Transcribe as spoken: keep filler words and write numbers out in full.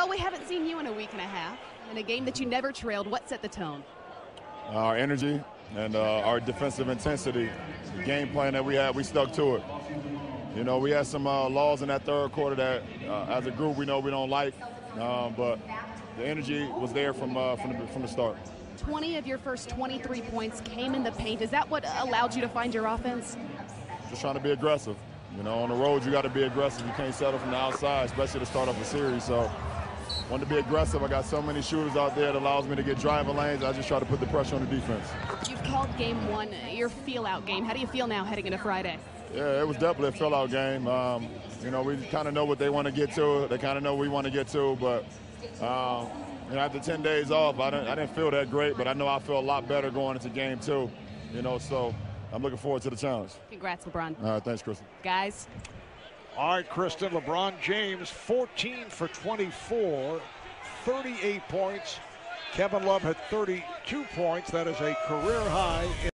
Well, we haven't seen you in a week and a half. In a game that you never trailed, what set the tone? Our energy and uh, our defensive intensity, the game plan that we had, we stuck to it. You know, we had some uh, laws in that third quarter that, uh, as a group, we know we don't like, uh, but the energy was there from, uh, from, the, from the start. twenty of your first twenty-three points came in the paint. Is that what allowed you to find your offense? Just trying to be aggressive. You know, on the road, you got to be aggressive. You can't settle from the outside, especially to start off a series. So, wanted to be aggressive. I got so many shooters out there that allows me to get driving lanes. I just try to put the pressure on the defense. You've called game one your feel-out game. How do you feel now heading into Friday? Yeah, it was definitely a feel-out game. Um, you know, we kind of know what they want to get to. They kind of know what we want to get to. But, um, you know, after ten days off, I didn't, I didn't feel that great. But I know I feel a lot better going into game two. You know, so I'm looking forward to the challenge. Congrats, LeBron. All right, thanks, Chris. Guys. All right, Kristen, LeBron James, fourteen for twenty-four, thirty-eight points. Kevin Love had thirty-two points. That is a career high.